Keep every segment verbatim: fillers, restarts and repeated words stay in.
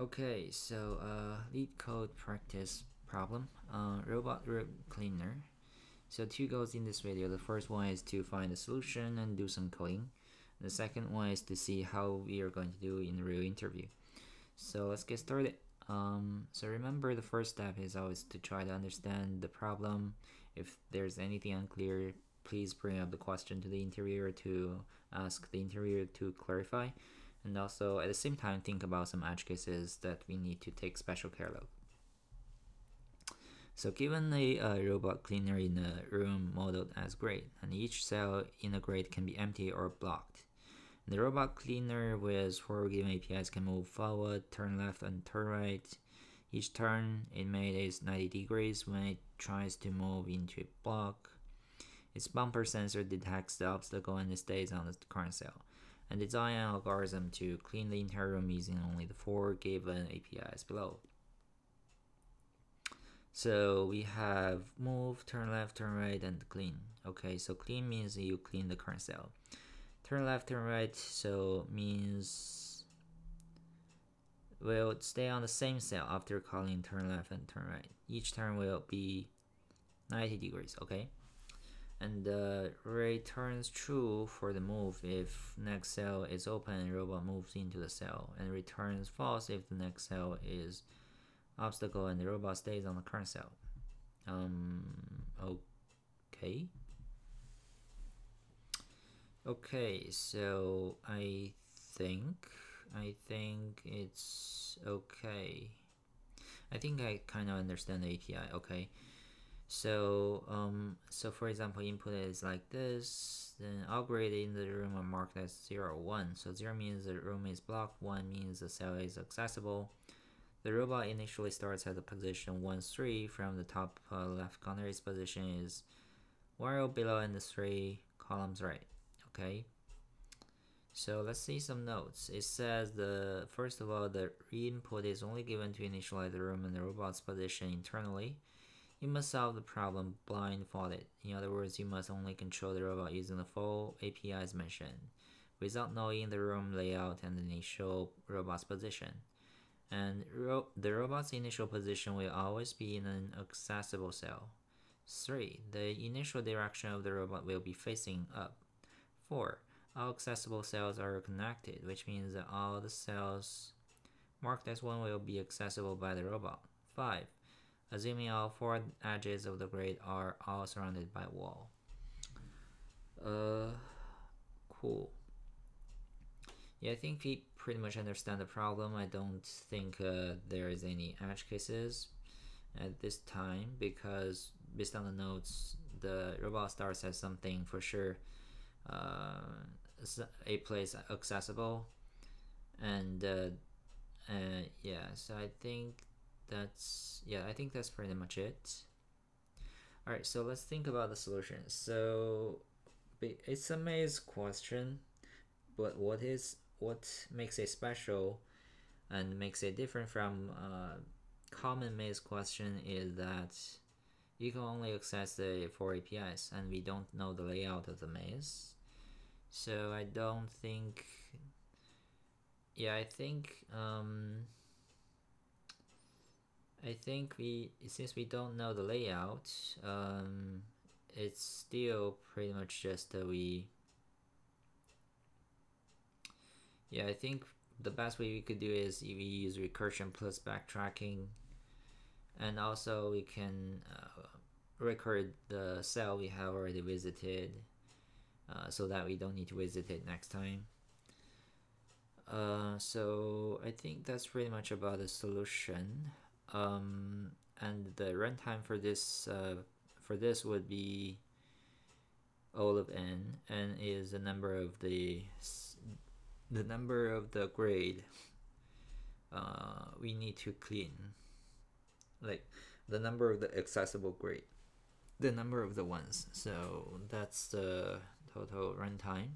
Okay, so uh, LeetCode practice problem, uh, robot room cleaner. So two goals in this video. The first one is to find a solution and do some coding. The second one is to see how we are going to do in the real interview. So let's get started. Um, so remember, the first step is always to try to understand the problem. If there's anything unclear, please bring up the question to the interviewer to ask the interviewer to clarify. And also at the same time, think about some edge cases that we need to take special care of. So given a uh, robot cleaner in a room modeled as grid, and each cell in a grid can be empty or blocked. The robot cleaner with four given A P Is can move forward, turn left, and turn right. Each turn it makes ninety degrees when it tries to move into a block. Its bumper sensor detects the obstacle and it stays on the current cell. And design an algorithm to clean the entire room using only the four given A P Is below. So we have move, turn left, turn right, and clean. Okay, so clean means you clean the current cell. Turn left, turn right, so means we'll stay on the same cell after calling turn left and turn right. Each turn will be ninety degrees, okay? And the uh, returns true for the move if next cell is open and robot moves into the cell, and returns false if the next cell is obstacle and the robot stays on the current cell. Um, okay. Okay, so I think, I think it's okay. I think I kind of understand the A P I, okay. So, um, so for example, input is like this, then all grid in the room are marked as zero, one. So zero means the room is blocked, one means the cell is accessible. The robot initially starts at the position one, three from the top uh, left corner. Its position is one row below and the three columns right. Okay. So let's see some notes. It says the first of all, the input is only given to initialize the room and the robot's position internally. You must solve the problem blindfolded. In other words, you must only control the robot using the full A P Is mentioned, without knowing the room layout and the initial robot's position. And ro the robot's initial position will always be in an accessible cell. three. The initial direction of the robot will be facing up. four. All accessible cells are connected, which means that all the cells marked as one will be accessible by the robot. five. Assuming all four edges of the grid are all surrounded by wall. Uh, cool. Yeah, I think we pretty much understand the problem. I don't think uh, there is any edge cases at this time because based on the notes, the robot starts at something for sure, uh, a place accessible, and uh, uh, yeah. So I think that's yeah. I think that's pretty much it. All right. So let's think about the solution. So it's a maze question, but what is What makes it special and makes it different from uh, common maze question is that you can only access the four A P Is and we don't know the layout of the maze. So I don't think, yeah, I think, um, I think we, since we don't know the layout, um, it's still pretty much just that we Yeah, I think the best way we could do is we use recursion plus backtracking, and also we can uh, record the cell we have already visited uh, so that we don't need to visit it next time. Uh, so I think that's pretty much about the solution, um, and the runtime for this uh, for this would be all of n. N is the number of the the number of the grid uh, we need to clean, like the number of the accessible grid, the number of the ones. So that's the total runtime.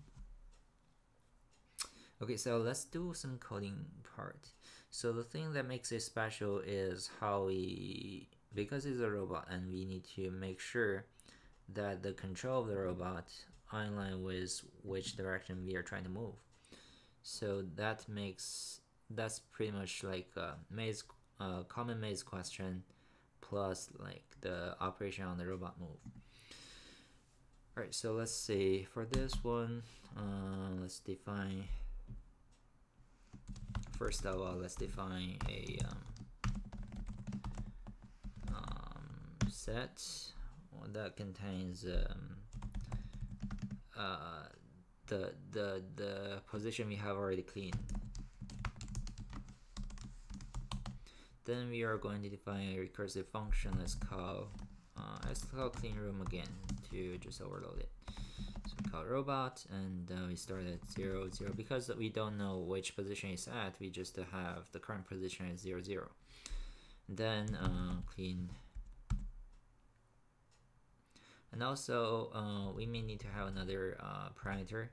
Okay, so let's do some coding part. So the thing that makes it special is how we, because it's a robot and we need to make sure that the control of the robot aligns with which direction we are trying to move. So that makes that's pretty much like a maze, uh, common maze question plus like the operation on the robot move. All right, so let's see for this one, uh, let's define, first of all, let's define a um, um, set that contains um, uh, the, the, the position we have already cleaned. Then we are going to define a recursive function. Let's call, uh, let's call clean room again to just overload it. So we call robot, and uh, we start at zero, zero. Because we don't know which position it's at, we just have the current position at zero, zero. Then uh, clean. And also uh, we may need to have another uh, parameter,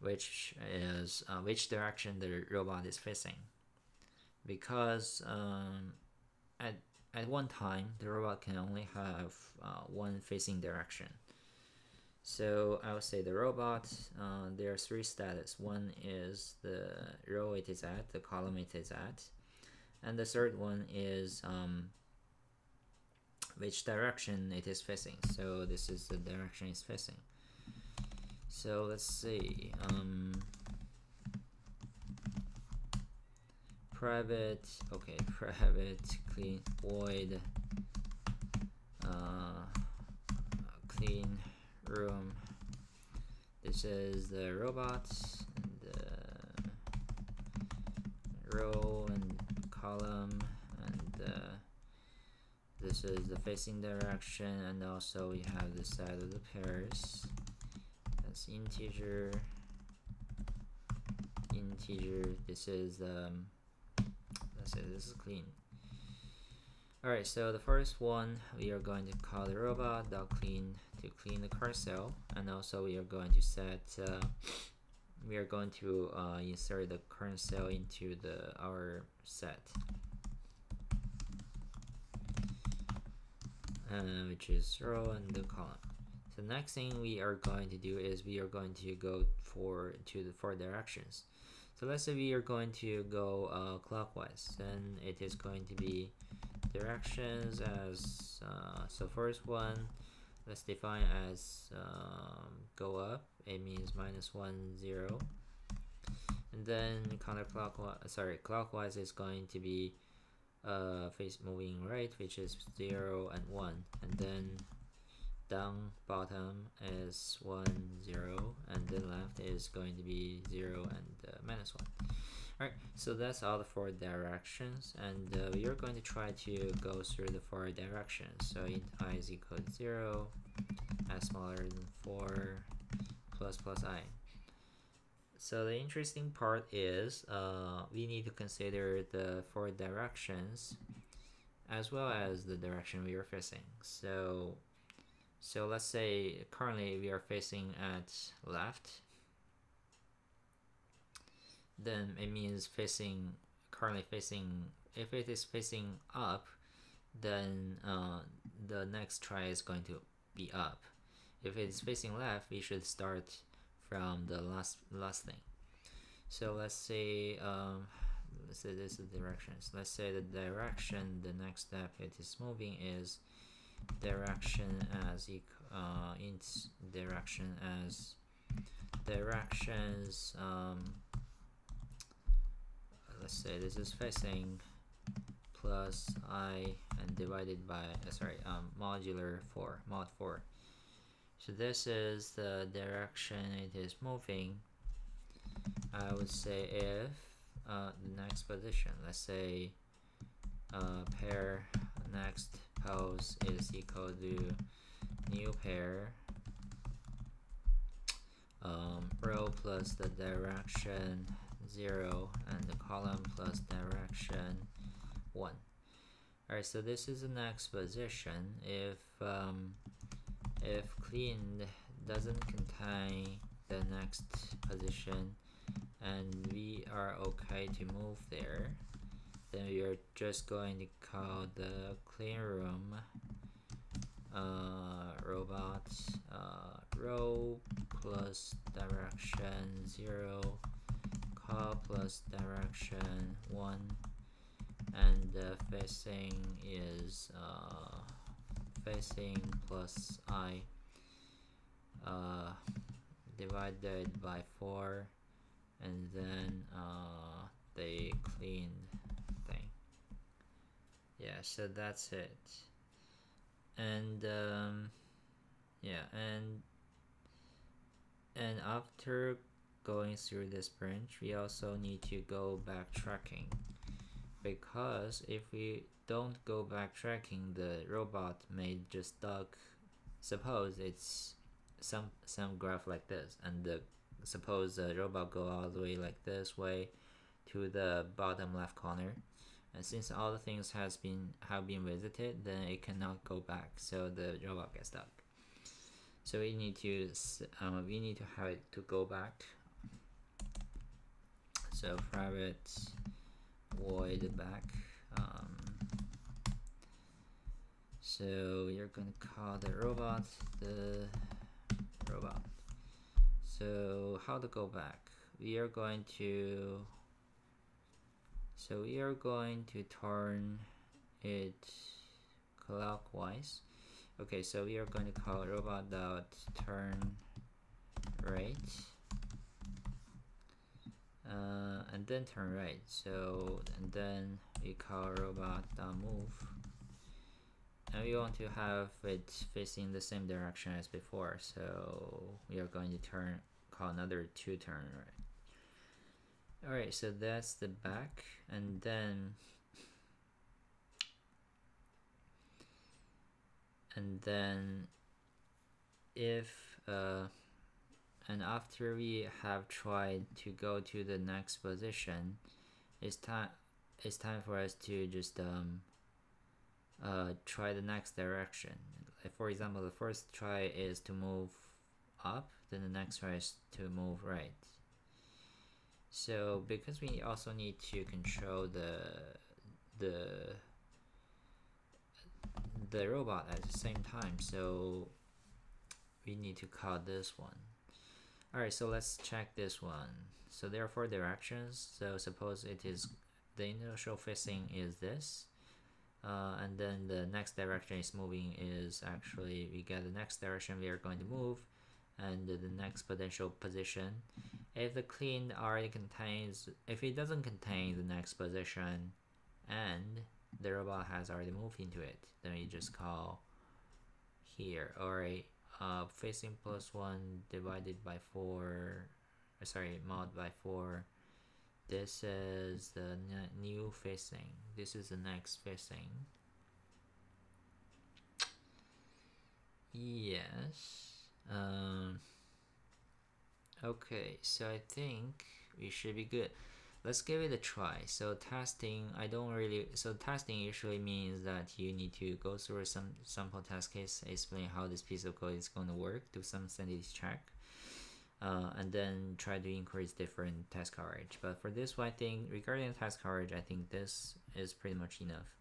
which is uh, which direction the robot is facing. Because um, at At one time, the robot can only have uh, one facing direction. So I would say the robot, uh, there are three status. One is the row it is at, the column it is at. And the third one is um, which direction it is facing. So this is the direction it's facing. So let's see. Um, Private, okay, private clean void uh, clean room. This is the robot, the row and column, and uh, this is the facing direction, and also we have the side of the pairs. That's integer, integer. This is um, let's say this is clean. Alright, so the first one, we are going to call the robot.clean to clean the carousel, and also we are going to set, uh, we are going to uh, insert the current cell into the our set, uh, which is row and the column. So next thing we are going to do is we are going to go for to the four directions. So let's say we are going to go uh, clockwise, then it is going to be directions as, uh, so first one, let's define as um, go up, it means minus one, zero. And then counterclockwise, sorry, clockwise is going to be uh, face moving right, which is zero and one. And then down, bottom is one, zero, and then left is going to be zero and uh, minus one. All right, so that's all the four directions, and uh, we are going to try to go through the four directions. So int I is equal to zero, as smaller than four, plus plus I. So the interesting part is uh, we need to consider the four directions as well as the direction we are facing. So So let's say currently we are facing at left, then it means facing, currently facing, if it is facing up, then uh, the next try is going to be up. If it is facing left, we should start from the last last thing. So let's say, um, let's say this is directions. Let's say the direction, the next step it is moving is direction as equal uh, int direction as directions. Um, let's say this is facing plus I and divided by uh, sorry um, modular four, mod four. So this is the direction it is moving. I would say if uh, the next position, let's say uh, pair next pose is equal to new pair um, row plus the direction zero and the column plus direction one. Alright, so this is the next position. If um, if clean doesn't contain the next position and we are okay to move there, then we are just going to call the clean room uh, robot uh, row plus direction zero R plus direction one, and the facing is uh, facing plus I uh, divided by four, and then uh, the clean thing. Yeah, so that's it. And um, yeah, and and after going through this branch, we also need to go backtracking, because if we don't go backtracking, the robot may just stuck. Suppose it's some some graph like this, and the suppose the robot go all the way like this way to the bottom left corner, and since all the things has been have been visited, then it cannot go back, so the robot gets stuck. So we need to um, we need to have it to go back. So private void back. Um, so you're gonna call the robot the robot. So how to go back? We are going to. So we are going to turn it clockwise. Okay, so we are going to call robot.turn right, uh, and then turn right. So and then we call robot.move, and we want to have it facing the same direction as before. So we are going to turn call another to turn right. All right, so that's the back, and then. And then if uh, and after we have tried to go to the next position, it's time it's time for us to just um, uh, try the next direction. For example, the first try is to move up, then the next try is to move right. So because we also need to control the the the robot at the same time, so we need to call this one. All right, so let's check this one. So there are four directions. So suppose it is the initial facing is this, uh, and then the next direction is moving is actually we get the next direction we are going to move, and the next potential position. If the clean already contains, if it doesn't contain the next position, and the robot has already moved into it, then we just call here or a uh, facing plus one divided by four, sorry, mod by four. This is the new facing. This is the next facing. Yes. Um, okay, so I think we should be good. Let's give it a try. So testing, I don't really, so testing usually means that you need to go through some sample test case, explain how this piece of code is going to work, do some sanity check, uh, and then try to increase different test coverage. But for this one, I think regarding test coverage, I think this is pretty much enough.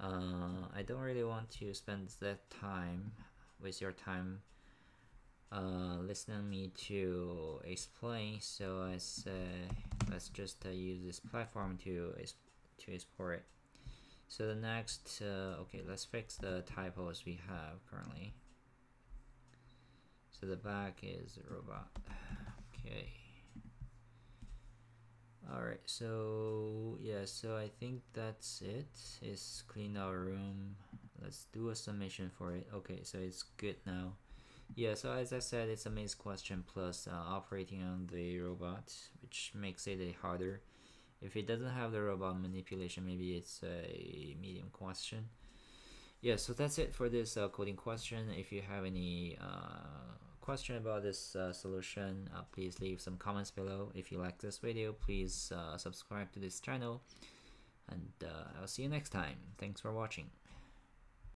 Uh, I don't really want to spend that time, waste your time, uh, listening to me to explain, so I say, let's just uh, use this platform to exp to export it. So the next, uh, okay, let's fix the typos we have currently. So the back is robot. Okay. All right. So yeah. So I think that's it. It's clean our room. Let's do a summation for it. Okay. So it's good now. Yeah, so as I said, it's a maze question plus uh, operating on the robot, which makes it a harder. If it doesn't have the robot manipulation, maybe it's a medium question. Yeah, so that's it for this uh, coding question. If you have any uh, question about this uh, solution, uh, please leave some comments below. If you like this video, please uh, subscribe to this channel, and uh, I'll see you next time. Thanks for watching.